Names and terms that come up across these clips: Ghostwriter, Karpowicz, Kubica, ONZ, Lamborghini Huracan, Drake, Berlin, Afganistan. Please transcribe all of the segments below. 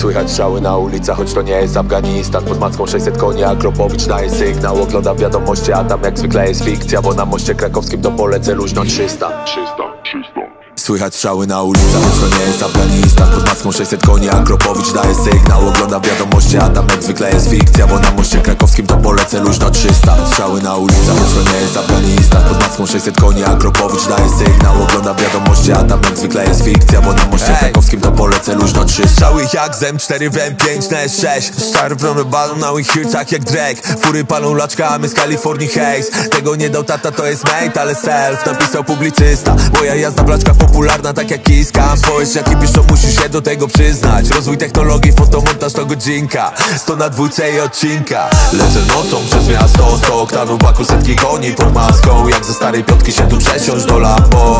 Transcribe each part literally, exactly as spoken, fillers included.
Słychać strzały na ulicach, choć to nie jest Afganistan. Pod macką sześćset koni, a Karpowicz daje sygnał. Oglądam wiadomości, a tam jak zwykle jest fikcja, bo na moście krakowskim to polecę luźno trzysta. Słychać strzały na ulicach, choć to nie jest Afganistan. Pod maską sześćset koni, a Karpowicz daje sygnał. Oglądam wiadomości, a tam jak zwykle jest fikcja, bo na moście krakowskim to polecę luźno trzysta. Strzały na ulicach, choć to nie jest Afganistan. Pod maską sześćset koni, a Karpowicz daje sygnał. Oglądam wiadomości, a tam jak zwykle jest fikcja, bo na moście krakowskim to polecę luźno trzysta. Strzały jak z M cztery w M pięć na S sześć. Stary promy balą na ich hircach jak Drake. Fury palą laczka, a my z Kalifornii hejs. Tego nie dał tata, to jest mate, ale self napisał publicysta. Moja jazda w laczkach popularna tak jak Kiska. Społeczniaki piszą, musisz się do tego przyznać. Rozwój technologii, fotomontaż to godzinka. Sto na dwójce i odcinka. Lecę nocą przez miasto, sto oktanów, baku, setki koni pod maską. Jak ze starej piątki się tu przesiąść do Lambo.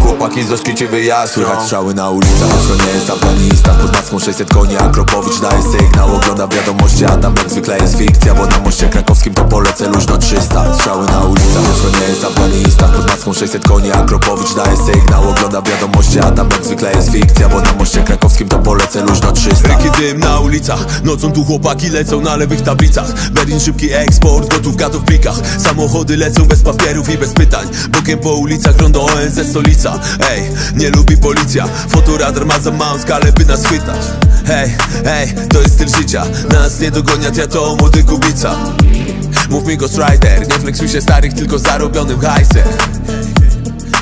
Chłopaki z oczki ci wyjaśnią. Słychać strzały na ulicach, choć to nie jest Afganistan. Pod maską sześćset koni, a Karpowicz daje sygnał. Ogląda wiadomości, a tam jak zwykle jest fikcja, bo na moście krakowskim to polecę luźno trzysta. Strzały na ulicach, choć to nie jest Afganistan. Pod maską sześćset koni, a Karpowicz daje sygnał. Ogląda wiadomości, a tam jak zwykle jest fikcja, bo na moście krakowskim to polecę luźno trzysta. Ryki dym na ulicach, nocą tu chłopaki lecą na lewych tablicach. Berlin szybki eksport, gotówka to w plikach. Samochody lecą bez papierów i bez pytań. Bokiem po ulicach rondo O N Z stolica. Ej, nie lubi policja, fotoradar ma za małą skalę, by nas chwytać. Hej, hej, to jest styl życia, nas nie dogoniać, ja to młody Kubica. Mów mi Ghostwriter, nie flexuj się starych, tylko zarobionym hajsem.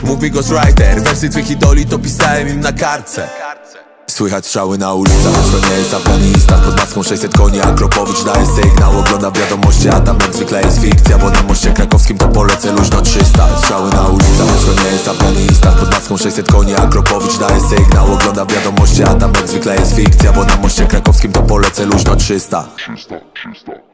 Mów mi Ghostwriter, wersy twych idoli to pisałem im na kartce. Słychać strzały na ulicach, choć to nie jest Afganistan. Pod maską sześćset koni, a Karpowicz daje sygnał. Ogląda wiadomości, a tam jak zwykle jest fikcja, bo na moście krakowskim to polecę luźno trzysta. Strzały na ulicach, choć to nie jest Afganistan. Pod maską sześćset koni, a Karpowicz daje sygnał. Ogląda wiadomości, a tam jak zwykle jest fikcja, bo na moście krakowskim to polecę luźno trzysta. trzysta, trzysta.